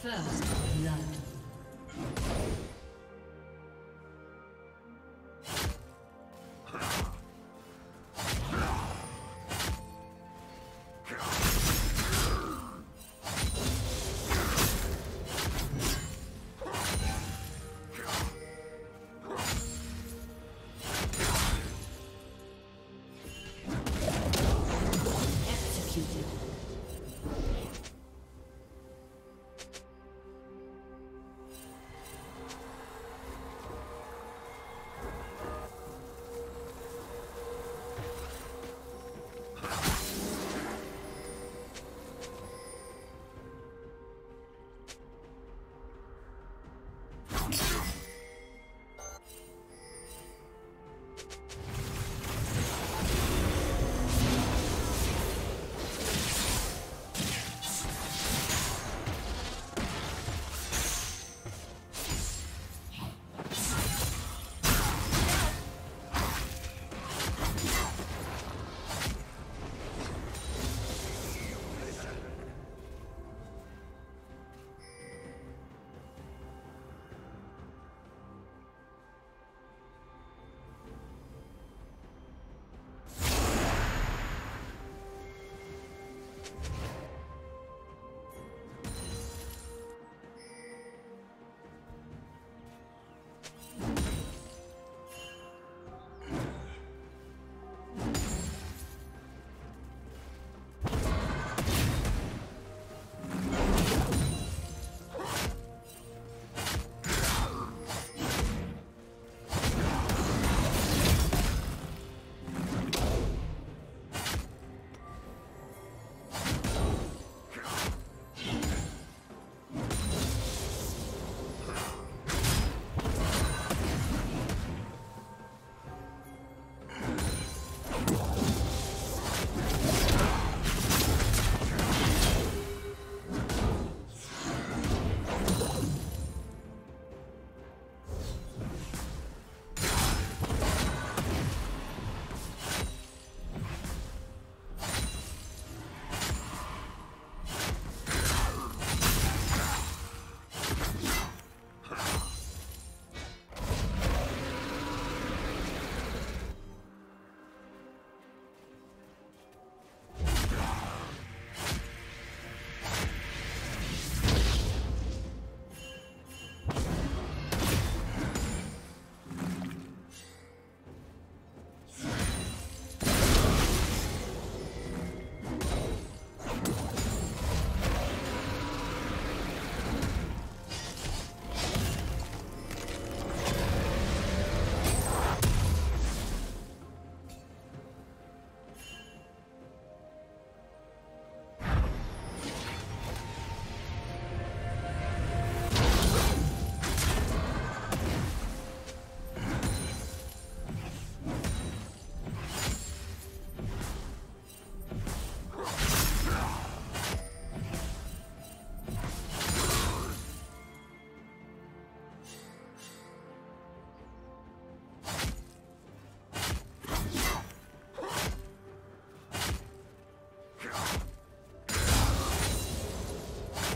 First blood.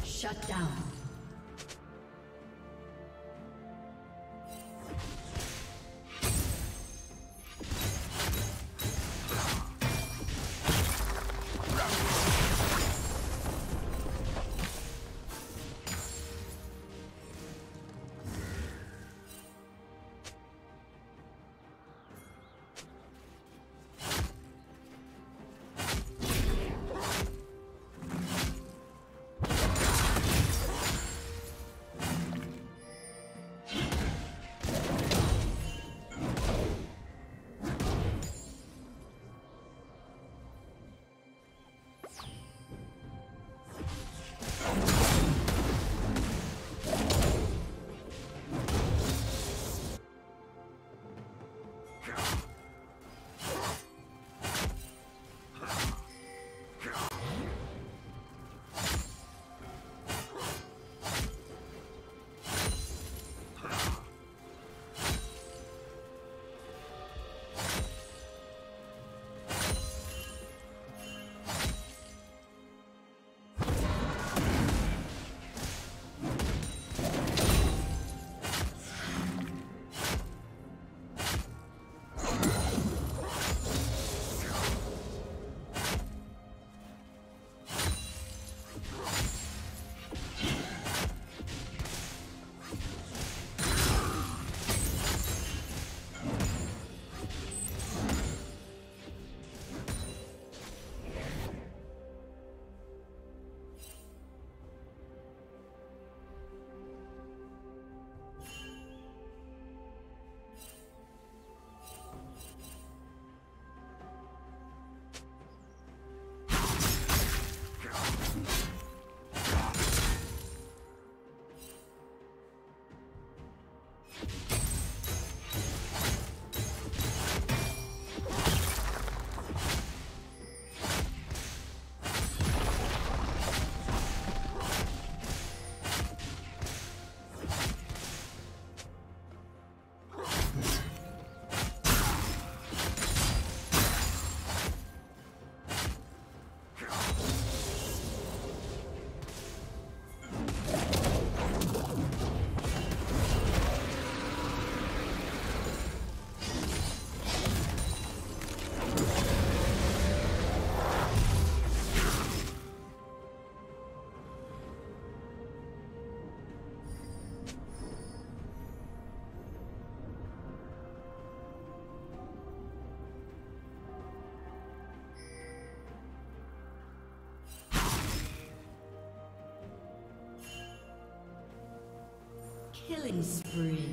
Shut down. Killing spree.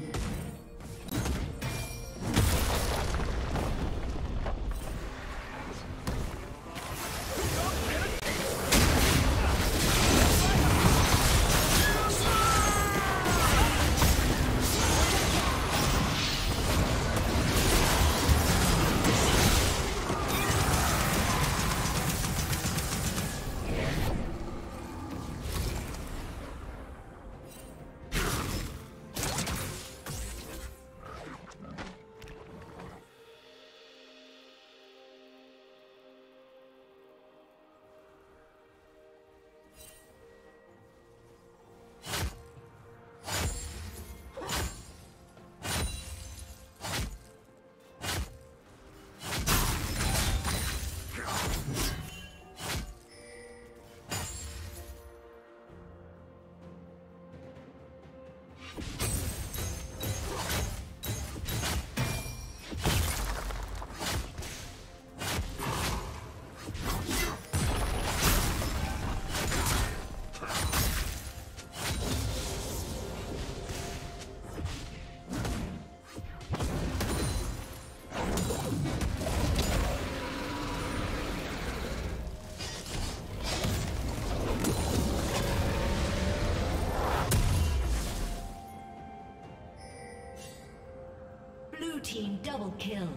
Team double kill.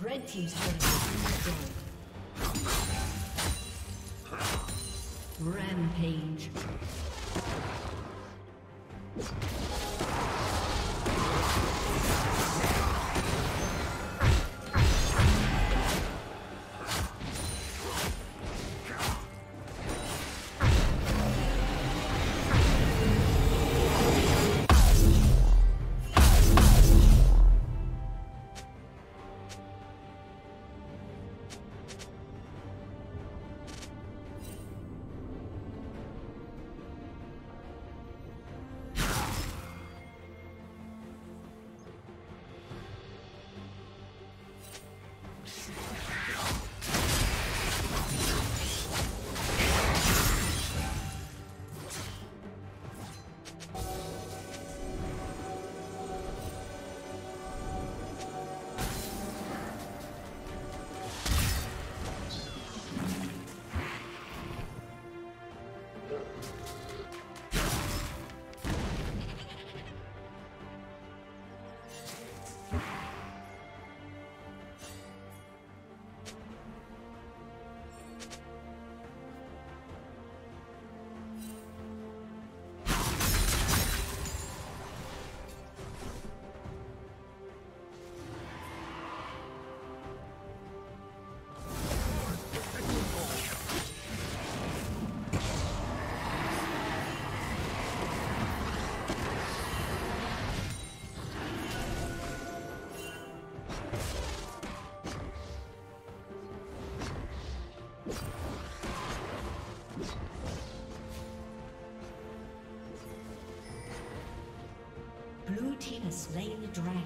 Red team's turret has been destroyed. Rampage. Slain the dragon.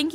Thank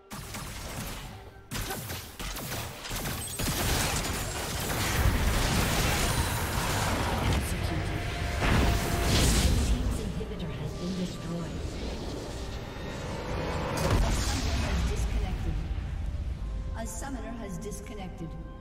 Disconnected.